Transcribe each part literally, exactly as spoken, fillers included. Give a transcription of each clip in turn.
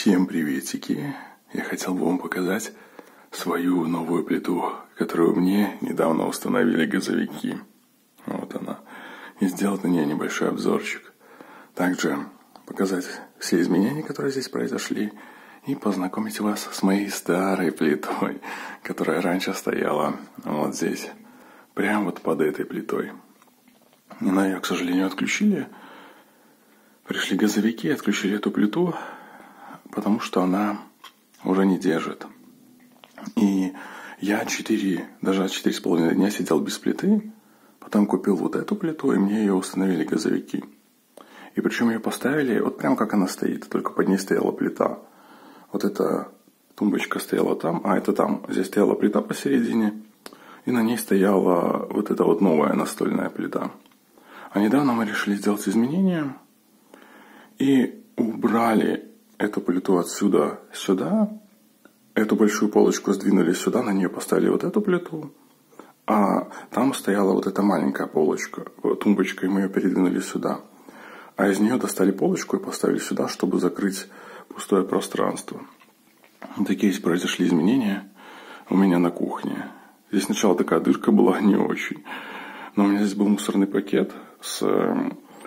Всем приветики! Я хотел бы вам показать свою новую плиту, которую мне недавно установили газовики. Вот она. И сделать на ней небольшой обзорчик. Также показать все изменения, которые здесь произошли, и познакомить вас с моей старой плитой, которая раньше стояла вот здесь, прямо вот под этой плитой. Но ее, к сожалению, отключили. Пришли газовики, отключили эту плиту, потому что она уже не держит. И я четыре, даже четыре с половиной дня сидел без плиты, потом купил вот эту плиту, и мне ее установили газовики. И причем ее поставили вот прям как она стоит, только под ней стояла плита. Вот эта тумбочка стояла там, а это там. Здесь стояла плита посередине, и на ней стояла вот эта вот новая настольная плита. А недавно мы решили сделать изменения и убрали эту плиту отсюда сюда, эту большую полочку сдвинули сюда, на нее поставили вот эту плиту, а там стояла вот эта маленькая полочка, тумбочка, и мы ее передвинули сюда. А из нее достали полочку и поставили сюда, чтобы закрыть пустое пространство. Такие здесь произошли изменения у меня на кухне. Здесь сначала такая дырка была не очень, но у меня здесь был мусорный пакет с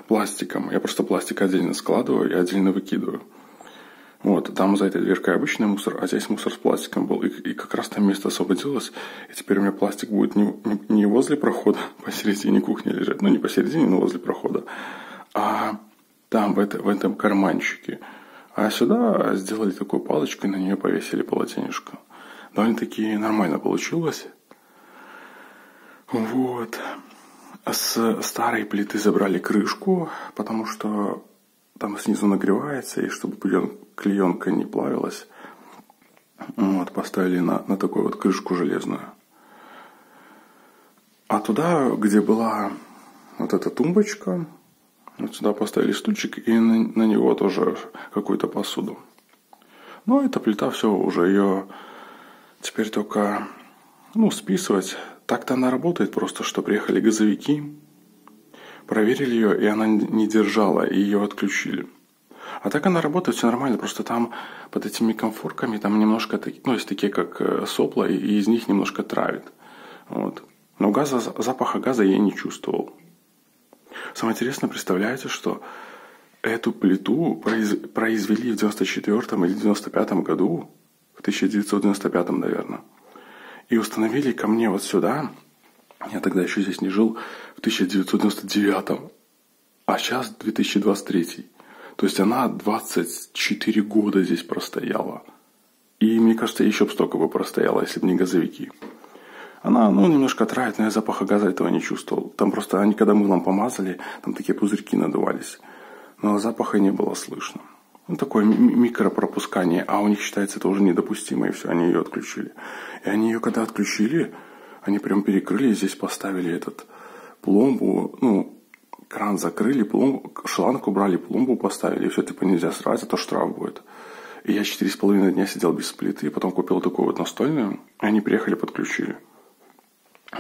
пластиком. Я просто пластик отдельно складываю и отдельно выкидываю. Вот, там за этой дверкой обычный мусор, а здесь мусор с пластиком был. И, и как раз там место освободилось. И теперь у меня пластик будет не, не возле прохода, посередине кухни лежать. Ну, не посередине, но возле прохода. А там, в, это, в этом карманчике. А сюда сделали такую палочку и на нее повесили полотенечко. Довольно-таки нормально получилось. Вот. С старой плиты забрали крышку, потому что там снизу нагревается, и чтобы клеенка не плавилась, вот, поставили на, на такую вот крышку железную. А туда, где была вот эта тумбочка, вот сюда поставили стульчик и на, на него тоже какую-то посуду. Но эта плита, все, уже ее теперь только, ну, списывать. Так-то она работает, просто что приехали газовики, проверили ее, и она не держала, и ее отключили. А так она работает, все нормально, просто там под этими комфорками там немножко, ну, есть такие как сопла, и из них немножко травит. Вот. Но газа, запаха газа я не чувствовал. Самое интересное, представляете, что эту плиту произ, произвели в девяносто четвёртом или девяносто пятом году, в тысяча девятьсот девяносто пятом, наверное, и установили ко мне вот сюда. Я тогда еще здесь не жил, в тысяча девятьсот девяносто девятом, а сейчас две тысячи двадцать третий. То есть она двадцать четыре года здесь простояла. И мне кажется, еще бы столько бы простояла, если бы не газовики. Она, ну, немножко травит, но я запаха газа этого не чувствовал. Там просто они, когда мылом помазали, там такие пузырьки надувались. Но запаха не было слышно. Ну, такое микропропускание, а у них считается это уже недопустимо, и все, они ее отключили. И они ее когда отключили, они прям перекрыли, здесь поставили этот пломбу, ну, кран закрыли, пломбу, шланг убрали, пломбу поставили, и все, типа, нельзя срать, а то штраф будет. И я четыре с половиной дня сидел без плиты, потом купил такую вот настольную, и они приехали, подключили.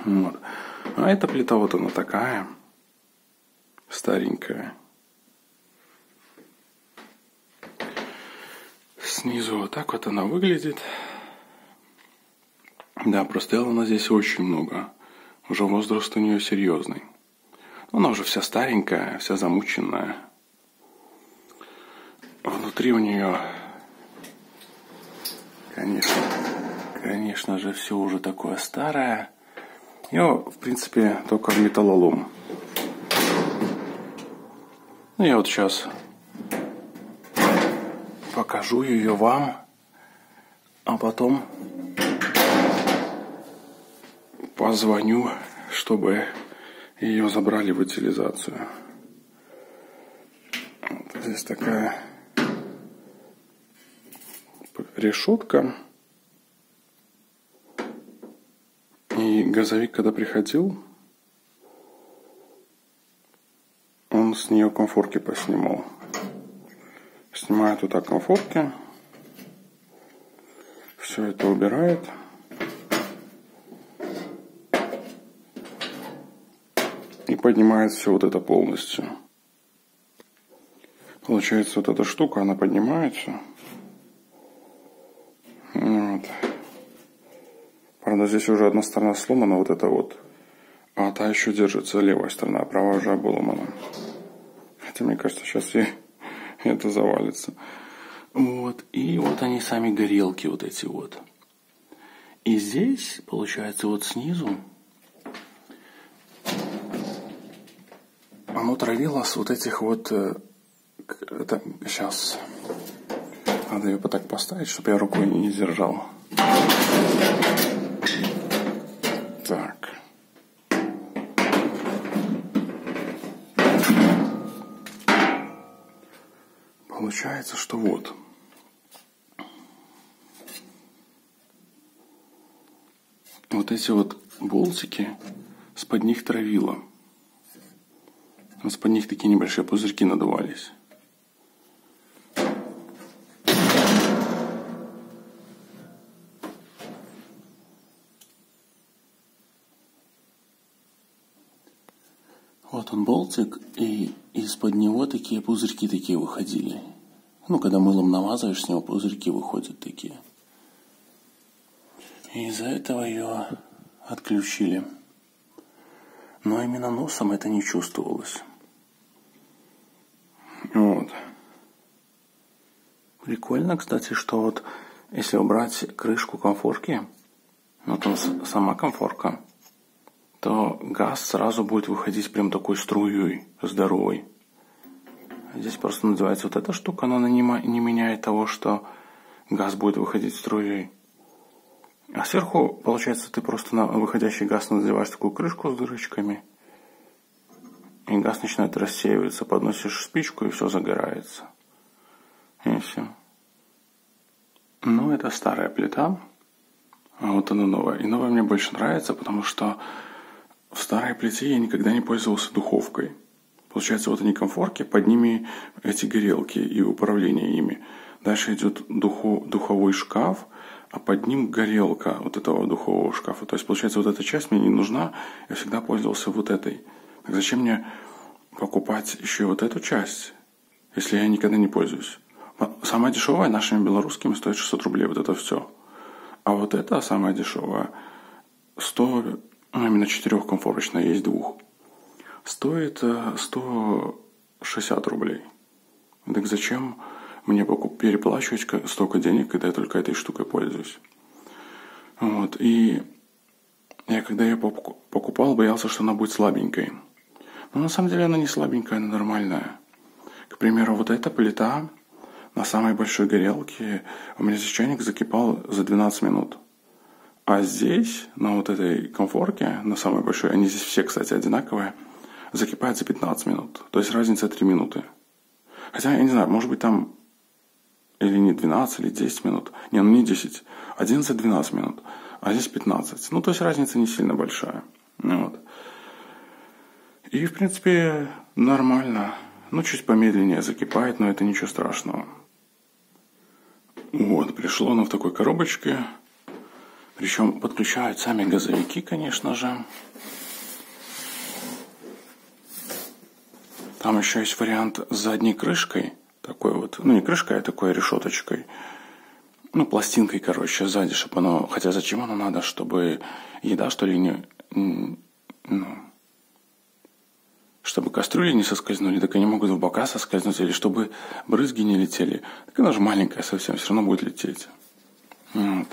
Вот. А эта плита вот она такая, старенькая. Снизу вот так вот она выглядит. Да, простояла она здесь очень много. Уже возраст у нее серьезный. Она уже вся старенькая, вся замученная. Внутри у нее, конечно, конечно же, все уже такое старое. Ее, в принципе, только в металлолом. Ну, я вот сейчас покажу ее вам, а потом позвоню, чтобы ее забрали в утилизацию. Вот здесь такая решетка. И газовик, когда приходил, он с нее комфорки поснимал. Снимает вот так комфорки. Все это убирает. И поднимает все вот это полностью. Получается, вот эта штука, она поднимается. Правда, здесь уже одна сторона сломана, вот эта вот. А та еще держится, левая сторона, а правая уже обломана. Хотя, мне кажется, сейчас и это завалится. Вот. И вот они сами горелки вот эти вот. И здесь, получается, вот снизу оно травило с вот этих вот... Это... Сейчас... Надо ее так поставить, чтобы я рукой не держал. Так. Получается, что вот. Вот эти вот болтики, с-под них травило. А с-под них такие небольшие пузырьки надувались. Вот он болтик, и из-под него такие пузырьки такие выходили. Ну, когда мылом намазываешь, с него пузырьки выходят такие. И из-за этого ее отключили. Но именно носом это не чувствовалось. Вот. Прикольно, кстати, что вот если убрать крышку комфорки, ну, там сама комфорка, то газ сразу будет выходить прям такой струей здоровой. Здесь просто называется вот эта штука, но она не, не меняет того, что газ будет выходить струей. А сверху, получается, ты просто на выходящий газ надеваешь такую крышку с дырочками, и газ начинает рассеиваться. Подносишь спичку, и все загорается. И все. Ну, это старая плита. А вот она новая. И новая мне больше нравится, потому что в старой плите я никогда не пользовался духовкой. Получается, вот они комфорки, под ними эти горелки и управление ими. Дальше идет духо, духовой шкаф, а под ним горелка вот этого духового шкафа. То есть, получается, вот эта часть мне не нужна, я всегда пользовался вот этой. Так зачем мне покупать еще и вот эту часть, если я никогда не пользуюсь? Самая дешевая нашими белорусскими стоит шестьсот рублей, вот это все. А вот эта самая дешевая сто... Ну, именно четырехкомфорочная, есть двух. Стоит сто шестьдесят рублей. Так зачем мне покуп... переплачивать столько денег, когда я только этой штукой пользуюсь? Вот. И я, когда ее покупал, боялся, что она будет слабенькой. Но на самом деле она не слабенькая, она нормальная. К примеру, вот эта плита на самой большой горелке, у меня здесь чайник закипал за двенадцать минут. А здесь, на вот этой комфорке, на самой большой, они здесь все, кстати, одинаковые, закипает за пятнадцать минут. То есть разница три минуты. Хотя, я не знаю, может быть там или не двенадцать, или десять минут. Не, ну не десять. одиннадцать-двенадцать минут. А здесь пятнадцать. Ну, то есть разница не сильно большая. Вот. И, в принципе, нормально. Ну, чуть помедленнее закипает, но это ничего страшного. Вот, пришло оно в такой коробочке. Причем подключают сами газовики, конечно же. Там еще есть вариант с задней крышкой. Такой вот, ну не крышкой, а такой решеточкой. Ну, пластинкой, короче, сзади, чтобы оно... Хотя зачем оно надо, чтобы еда, что ли, не... Ну, чтобы кастрюли не соскользнули, так они могут в бока соскользнуть. Или чтобы брызги не летели. Так она же маленькая совсем, все равно будет лететь. Вот.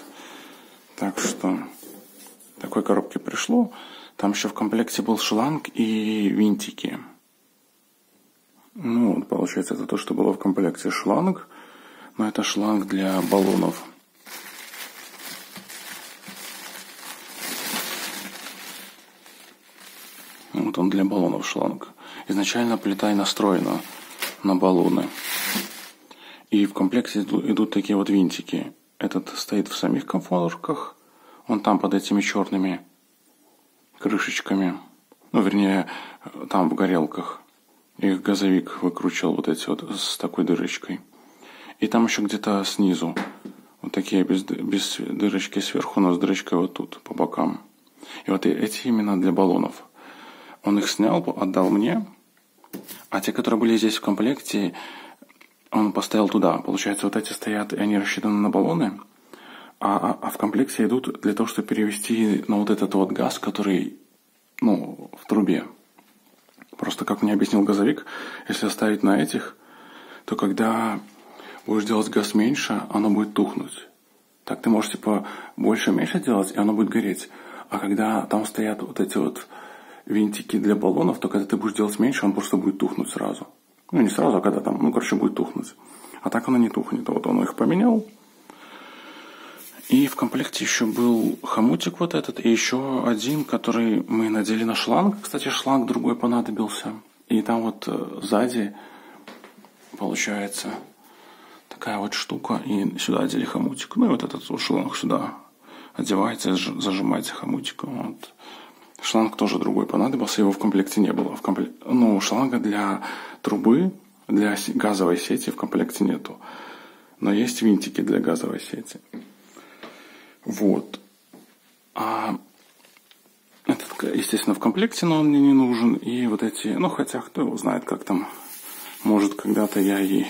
Так что такой коробке пришло. Там еще в комплекте был шланг и винтики. Ну, вот, получается, это то, что было в комплекте шланг. Но это шланг для баллонов. Вот он для баллонов шланг. Изначально плита и настроена на баллоны. И в комплекте идут такие вот винтики. Этот стоит в самих комфорках. Он там под этими черными крышечками. Ну, вернее, там в горелках. Их газовик выкручивал вот эти вот с такой дырочкой. И там еще где-то снизу. Вот такие без, без дырочки сверху, но с дырочкой вот тут, по бокам. И вот эти именно для баллонов. Он их снял, отдал мне. А те, которые были здесь в комплекте... Он поставил туда. Получается, вот эти стоят, и они рассчитаны на баллоны. А, а в комплекте идут для того, чтобы перевести на вот этот вот газ, который, ну, в трубе. Просто, как мне объяснил газовик, если оставить на этих, то когда будешь делать газ меньше, оно будет тухнуть. Так ты можешь, типа, больше-меньше делать, и оно будет гореть. А когда там стоят вот эти вот винтики для баллонов, то когда ты будешь делать меньше, он просто будет тухнуть сразу. Ну, не сразу, а когда там, ну, короче, будет тухнуть. А так оно не тухнет. Вот он их поменял. И в комплекте еще был хомутик вот этот, и еще один, который мы надели на шланг. Кстати, шланг другой понадобился. И там вот сзади, получается, такая вот штука, и сюда одели хомутик. Ну и вот этот вот шланг сюда одевается, зажимается хомутик. Вот. Шланг тоже другой понадобился, его в комплекте не было. В комплек... Ну, шланга для трубы, для газовой сети в комплекте нету. Но есть винтики для газовой сети. Вот. А этот, естественно, в комплекте, но он мне не нужен. И вот эти, ну, хотя кто его знает, как там. Может, когда-то я и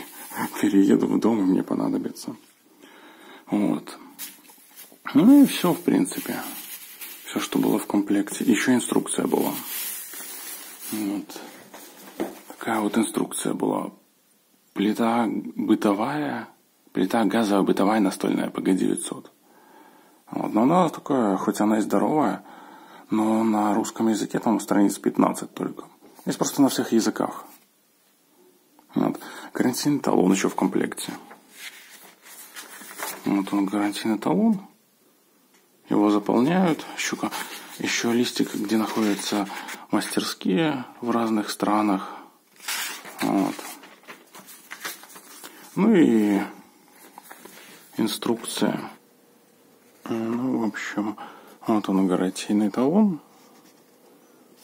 перееду в дом, и мне понадобится. Вот. Ну и все, в принципе. Все, что было в комплекте. Еще инструкция была. Вот. Такая вот инструкция была. Плита бытовая, плита газовая бытовая настольная ПГ девятьсот. Вот. Но она такая, хоть она и здоровая, но на русском языке там страниц пятнадцать только. Есть просто на всех языках. Вот. Гарантийный талон еще в комплекте. Вот он, гарантийный талон. Его заполняют. Щука. Еще листик, где находятся мастерские в разных странах. Вот. Ну и инструкция. Ну, в общем, вот он, гарантийный талон.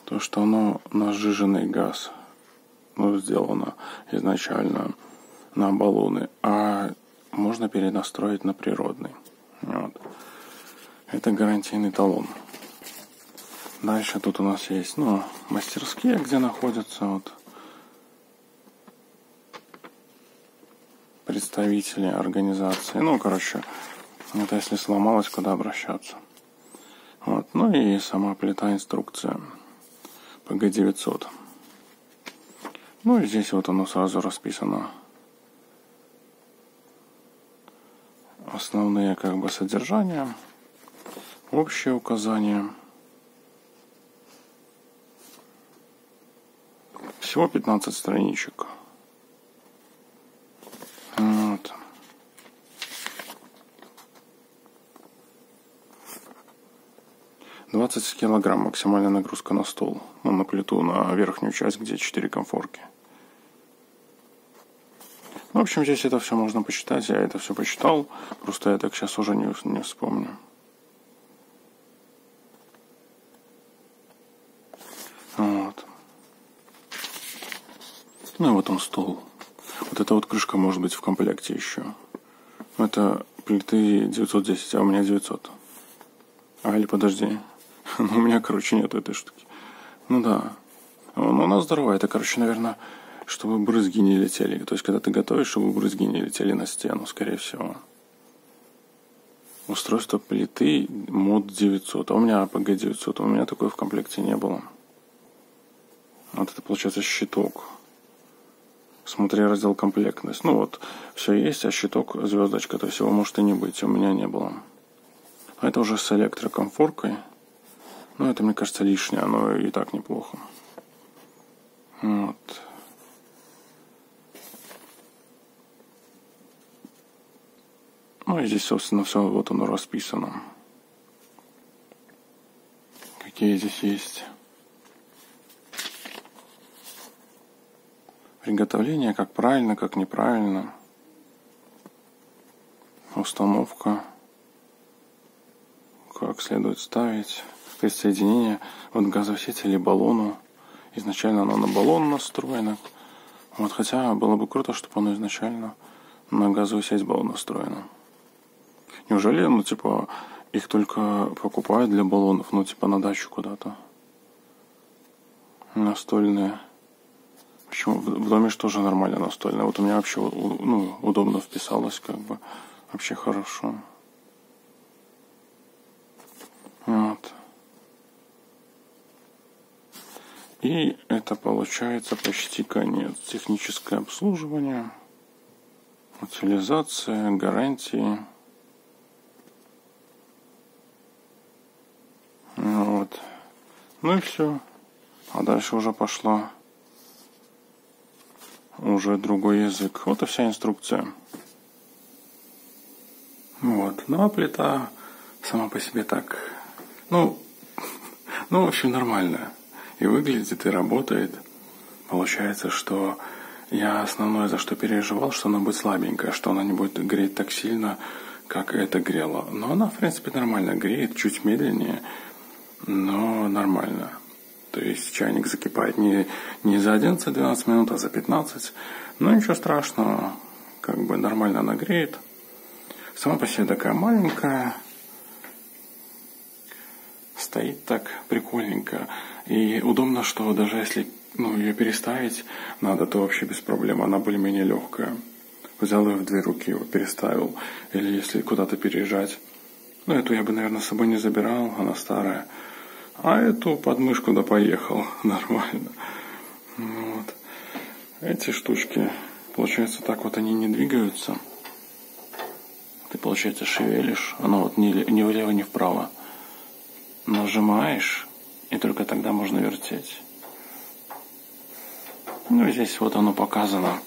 То, что оно на сжиженный газ, ну, сделано изначально на баллоны, а можно перенастроить на природный. Вот. Это гарантийный талон. Дальше тут у нас есть, ну, мастерские, где находятся вот представители организации. Ну, короче... Это если сломалось, куда обращаться. Вот. Ну и сама плита, инструкция ПГ девятьсот. Ну и здесь вот оно сразу расписано. Основные, как бы, содержания. Общие указания. Всего пятнадцать страничек. Вот. двадцать килограмм максимальная нагрузка на стол, ну, на плиту, на верхнюю часть, где четыре комфорки. Ну, в общем, здесь это все можно посчитать, я это все посчитал, просто я так сейчас уже не, не вспомню. Вот. Ну и вот он, стол. Вот эта вот крышка может быть в комплекте еще. Это плиты девятьсот десять, а у меня девятьсот. А, или подожди, у меня, короче, нет этой штуки. Ну да, но она здоровая. Это, короче, наверное, чтобы брызги не летели. То есть, когда ты готовишь, чтобы брызги не летели на стену, скорее всего. Устройство плиты мод девятьсот. А у меня ПГ девятьсот, у меня такой в комплекте не было. Вот это, получается, щиток. Смотри раздел комплектность. Ну вот, все есть, а щиток звездочка. То есть, его может и не быть, у меня не было. А это уже с электрокомфоркой. Но это, мне кажется, лишнее. Оно и так неплохо. Вот. Ну и здесь, собственно, все вот оно расписано. Какие здесь есть. Приготовление, как правильно, как неправильно. Установка. Как следует ставить, присоединение от газовой сети или баллону. Изначально оно на баллон настроено. Вот, хотя было бы круто, чтобы оно изначально на газовую сеть было настроено. Неужели, ну, типа, их только покупают для баллонов, ну, типа, на дачу куда-то. Настольные. Почему? В доме же тоже нормально настольные. Вот у меня вообще, ну, удобно вписалось, как бы. Вообще хорошо. Вот. И это получается почти конец. Техническое обслуживание, утилизация, гарантии. Вот. Ну и все. А дальше уже пошло уже другой язык. Вот и вся инструкция. Вот. Ну а плита сама по себе так. Ну, ну в общем, нормально. И выглядит, и работает. Получается, что я основное, за что переживал, что она будет слабенькая, что она не будет греть так сильно, как это грело. Но она, в принципе, нормально греет, чуть медленнее, но нормально. То есть чайник закипает не, не за одиннадцать-двенадцать минут, а за пятнадцать. Но ничего страшного, как бы нормально она греет. Сама по себе такая маленькая. Стоит так прикольненько. И удобно, что даже если ну, ее переставить надо, то вообще без проблем. Она более-менее легкая. Взял ее в две руки, его переставил. Или если куда-то переезжать. Ну, эту я бы, наверное, с собой не забирал. Она старая. А эту подмышку да поехал. Нормально. Вот. Эти штучки, получается, так вот они не двигаются. Ты, получается, шевелишь. Она вот ни, ни влево, ни вправо. Нажимаешь, и только тогда можно вертеть. Ну, здесь вот оно показано.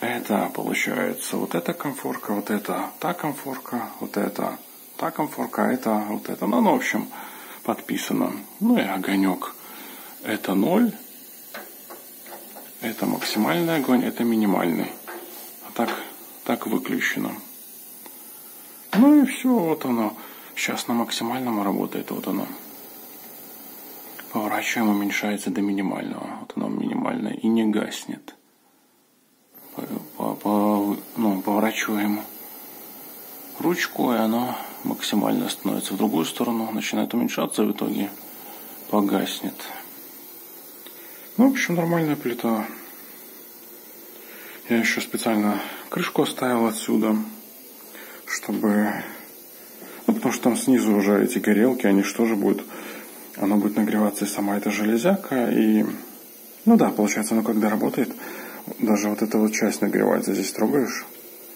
Это получается вот эта комфорка, вот это та комфорка, вот это та комфорка, это вот это. Ну, ну в общем, подписано. Ну и огонек. Это ноль. Это максимальный огонь, это минимальный. А так, так выключено. Ну и все, вот оно. Сейчас на максимальном работает, вот оно. Поворачиваем, уменьшается до минимального. Вот оно минимальное и не гаснет. По, по, по, ну, поворачиваем ручку, и оно максимально становится в другую сторону. Начинает уменьшаться, в итоге погаснет. Ну, в общем, нормальная плита. Я еще специально крышку оставил отсюда, чтобы... Ну, потому что там снизу уже эти горелки, они что же будут... Она будет нагреваться и сама эта железяка, и... Ну да, получается, оно когда работает, даже вот эта вот часть нагревается. Здесь трогаешь.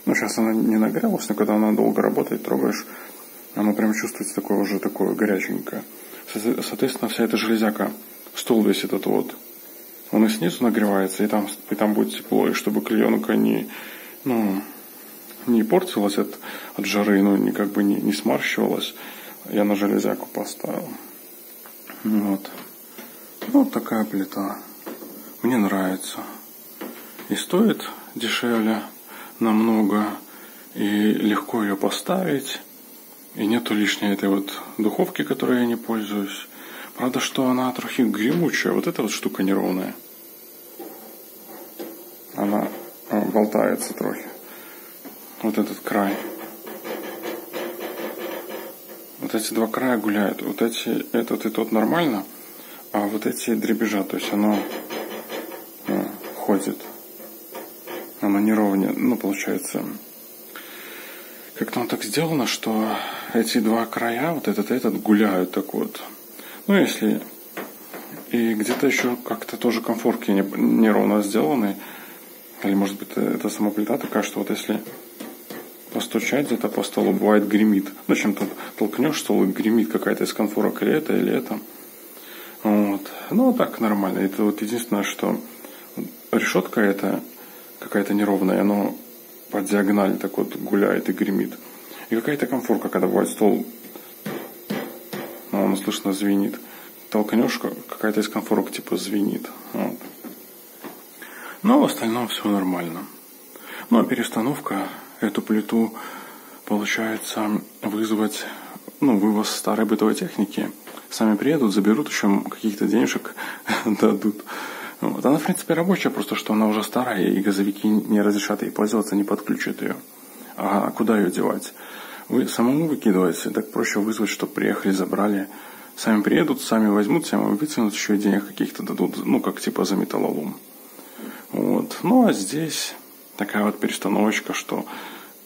Ну, сейчас она не нагрелась, но когда она долго работает, трогаешь, она прям чувствуется такое уже такое горяченькое. Соответственно, вся эта железяка, стол весь этот вот, он и снизу нагревается, и там, и там будет тепло, и чтобы клеенка не... Ну... не портилась от, от жары, ну, не, как бы не, не сморщивалась. Я на железяку поставил. Вот. Вот такая плита. Мне нравится. И стоит дешевле намного. И легко ее поставить. И нету лишней этой вот духовки, которой я не пользуюсь. Правда, что она трохи гремучая. Вот эта вот штука неровная. Она болтается трохи. Вот этот край. Вот эти два края гуляют. Вот эти, этот и тот нормально, а вот эти дребезжат. То есть оно ну, ходит. Оно неровнее. Ну, получается, как-то оно так сделано, что эти два края, вот этот и этот, гуляют так вот. Ну, если... И где-то еще как-то тоже конфорки неровно сделаны. Или, может быть, это сама плита такая, что вот если... постучать где-то по столу, бывает гремит. Ну, чем-то толкнешь стол и гремит какая-то из конфорок, или это, или это. Вот. Ну, так нормально. Это вот единственное, что решетка эта какая-то неровная, она по диагонали так вот гуляет и гремит. И какая-то конфорка, когда бывает стол, он слышно звенит. Толкнешь, какая-то из конфорок типа звенит. Вот. Но в остальном все нормально. Ну, а перестановка... Эту плиту получается вызвать, ну, вывоз старой бытовой техники. Сами приедут, заберут, еще каких-то денежек дадут. Вот. Она, в принципе, рабочая, просто что она уже старая, и газовики не разрешат ей пользоваться, не подключат ее. А куда ее девать? Вы самому выкидываете, так проще вызвать, чтобы приехали, забрали. Сами приедут, сами возьмут, сами вытянут, еще и денег каких-то дадут, ну, как типа за металлолом. Вот. Ну, а здесь... Такая вот перестановочка, что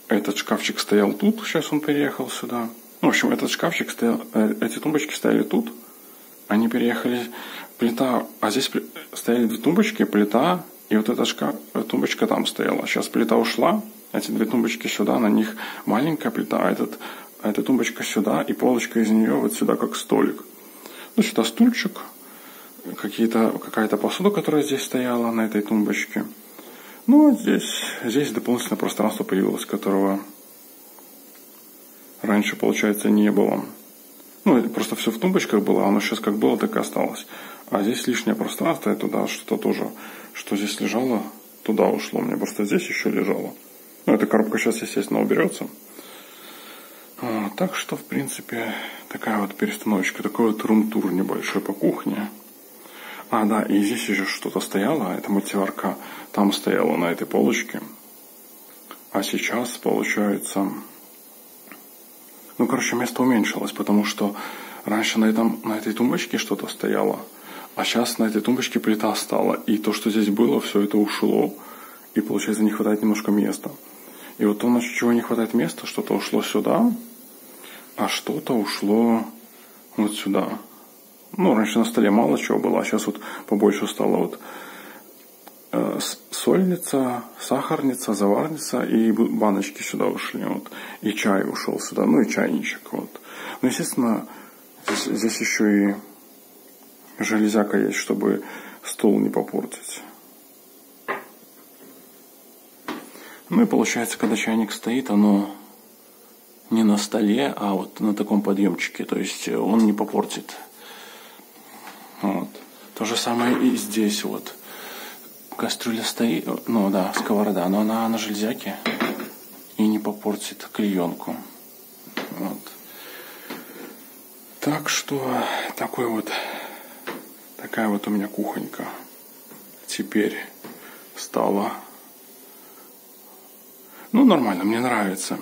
этот шкафчик стоял тут, сейчас он переехал сюда. В общем, этот шкафчик стоял, эти тумбочки стояли тут. Они переехали, плита, а здесь стояли две тумбочки, плита, и вот эта шкаф, тумбочка там стояла. Сейчас плита ушла, эти две тумбочки сюда, на них маленькая плита, а этот, эта тумбочка сюда, и полочка из нее вот сюда, как столик. Ну, сюда стульчик, какая-то посуда, которая здесь стояла на этой тумбочке. Ну, а здесь, здесь дополнительное пространство появилось, которого раньше, получается, не было. Ну, просто все в тумбочках было, оно сейчас как было, так и осталось. А здесь лишнее пространство, и туда что-то тоже, что здесь лежало, туда ушло. Мне просто здесь еще лежало. Ну, эта коробка сейчас, естественно, уберется. Вот, так что, в принципе, такая вот перестановочка, такой вот рум-тур небольшой по кухне. А, да, и здесь еще что-то стояло, это мультиварка там стояла на этой полочке. А сейчас, получается... Ну, короче, место уменьшилось, потому что раньше на, этом, на этой тумбочке что-то стояло, а сейчас на этой тумбочке плита стала. И то, что здесь было, все это ушло. И, получается, не хватает немножко места. И вот то, на чего не хватает места, что-то ушло сюда, а что-то ушло вот сюда. Ну, раньше на столе мало чего было, а сейчас вот побольше стало вот э, сольница, сахарница, заварница, и баночки сюда ушли, вот, и чай ушел сюда, ну и чайничек, вот. Ну, естественно, здесь, здесь еще и железяка есть, чтобы стол не попортить. Ну и получается, когда чайник стоит, оно не на столе, а вот на таком подъемчике, то есть он не попортит. Вот. То же самое и здесь вот. Кастрюля стоит, ну да, сковорода, но она на железяке и не попортит клеенку. Вот. Так что такой вот, такая вот у меня кухонька теперь стала. Ну, нормально, мне нравится.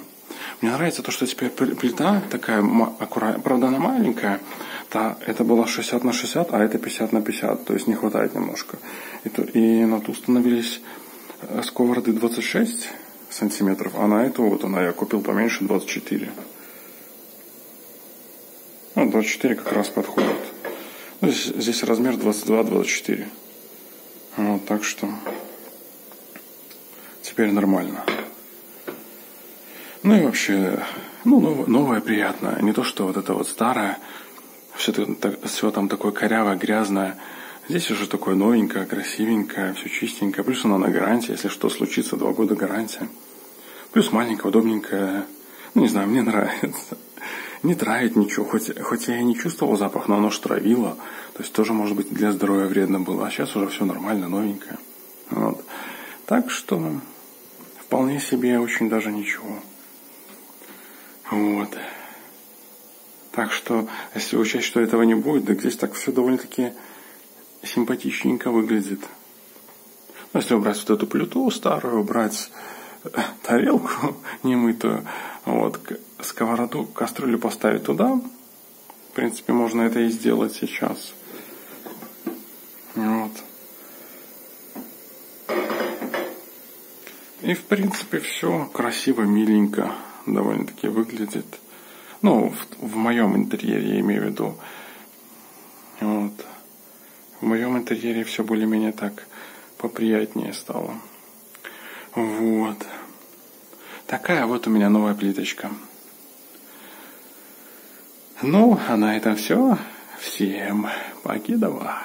Мне нравится то, что теперь плита такая аккуратная, правда, она маленькая. Та, это была шестьдесят на шестьдесят, а это пятьдесят на пятьдесят, то есть не хватает немножко. И, то, и на ту становились сковороды двадцать шесть сантиметров, а на эту вот она, я купил поменьше, двадцать четыре. Ну, двадцать четыре как раз подходит. Ну, здесь, здесь размер двадцать два двадцать четыре. Вот, так что теперь нормально. Ну и вообще, ну, новое приятное. Не то, что вот это вот старое, все, так, все там такое корявое, грязное. Здесь уже такое новенькое, красивенькое, все чистенькое. Плюс она на гарантии, если что случится, два года гарантия. Плюс маленькое, удобненькое. Ну, не знаю, мне нравится. Не травит ничего, хоть, хоть я и не чувствовал запах, но оно ж травило. То есть тоже, может быть, для здоровья вредно было. А сейчас уже все нормально, новенькое. Вот. Так что вполне себе очень даже ничего. Вот. Так что, если учесть, что этого не будет, так здесь так все довольно-таки симпатичненько выглядит. Ну, если убрать вот эту плиту старую, убрать тарелку немытую, вот, сковороду, кастрюлю поставить туда. В принципе, можно это и сделать сейчас. Вот. И, в принципе, все красиво, миленько довольно-таки выглядит. Ну, в, в моем интерьере, я имею в виду. Вот. В моем интерьере все более-менее так поприятнее стало. Вот. Такая вот у меня новая плиточка. Ну, а на этом все. Всем покидова.